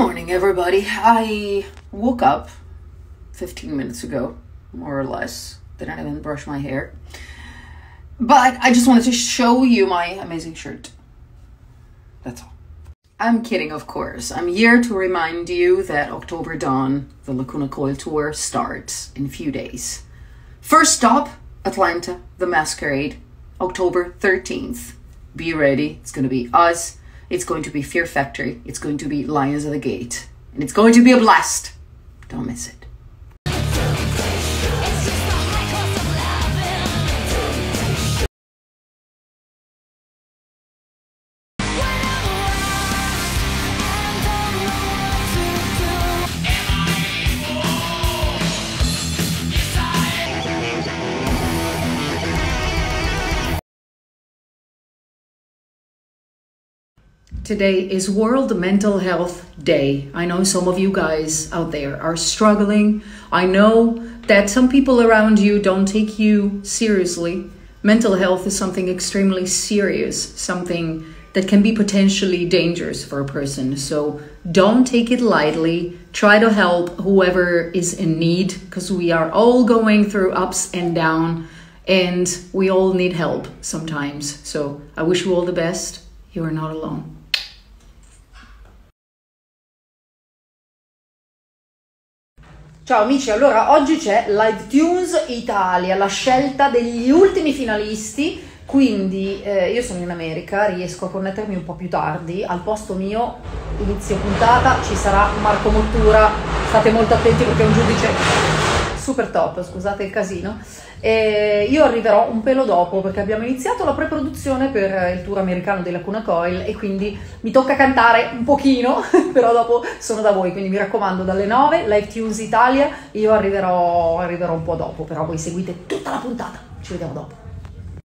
morning, everybody. I woke up 15 minutes ago, more or less. Didn't even brush my hair. But I just wanted to show you my amazing shirt. That's all. I'm kidding, of course. I'm here to remind you that October Dawn, the Lacuna Coil tour, starts in a few days. First stop, Atlanta, The Masquerade, October 13th. Be ready. It's going to be us. It's going to be Fear Factory. It's going to be Lions of the Gate. And it's going to be a blast. Don't miss it. Today is World Mental Health Day. I know some of you guys out there are struggling. I know that some people around you don't take you seriously. Mental health is something extremely serious, something that can be potentially dangerous for a person. So don't take it lightly. Try to help whoever is in need, because we are all going through ups and downs, and we all need help sometimes. So I wish you all the best. You are not alone. Ciao amici, allora oggi c'è Live Tunes Italia, la scelta degli ultimi finalisti, quindi io sono in America, riesco a connettermi un po' più tardi, al posto mio, inizio puntata, ci sarà Marco Mottura, state molto attenti perché è un giudice super top, scusate il casino, e io arriverò un pelo dopo perché abbiamo iniziato la pre-produzione per il tour americano dei Lacuna Coil e quindi mi tocca cantare un pochino, però dopo sono da voi, quindi mi raccomando dalle 9, Live Tunes Italia, io arriverò un po' dopo, però voi seguite tutta la puntata, ci vediamo dopo.